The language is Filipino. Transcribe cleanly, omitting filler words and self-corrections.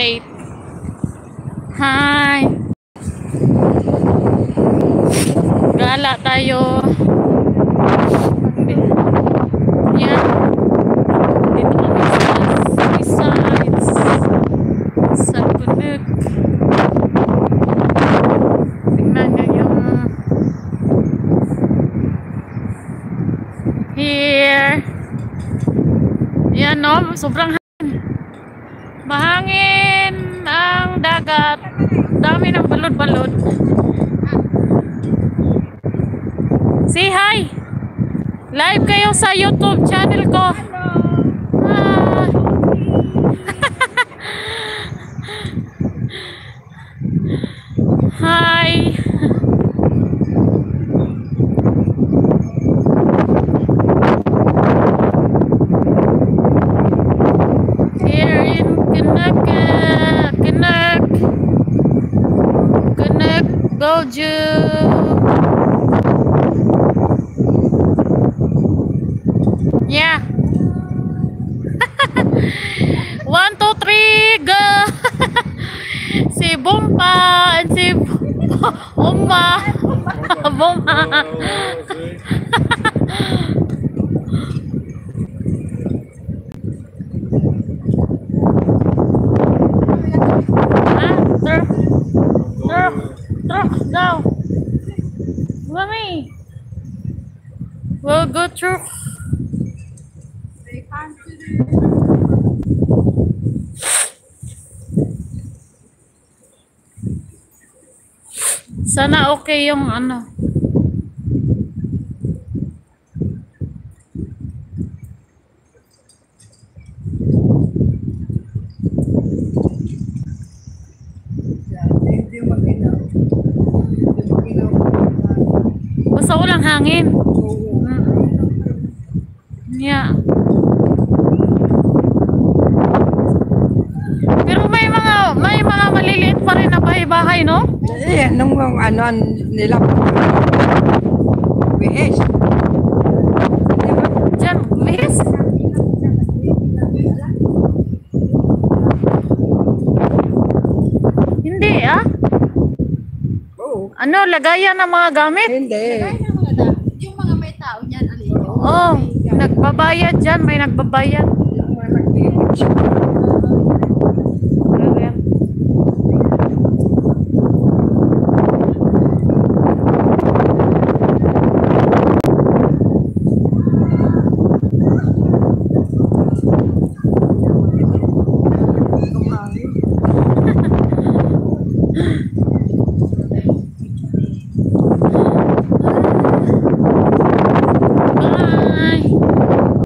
8. Hi! Gala tayo. Yan. Dito kami sa besides sa Punog. Tingnan nyo yung here. Yan o. Sobrang bahangin ang dagat, dami ng balod-balod. Say hi! Live kayo sa YouTube channel ko. Ah. Hi! Yeah. 1, 2, 3, go. Si Bumpa and si Bumpa. Bumpa. Now, mommy, we'll go through. Sana okay yung ano. Basta walang hangin. Yeah. Pero may mga maliliit pa rin na bahay-bahay, no? Eh, nung ano nila Bihis. Diba? Diyan, Bihis? Hindi, ah? Ano, lagayan ng mga gamit? Hindi. Yung mga may tao dyan, alin? Oo, nagbabayad dyan, may nagbabayad.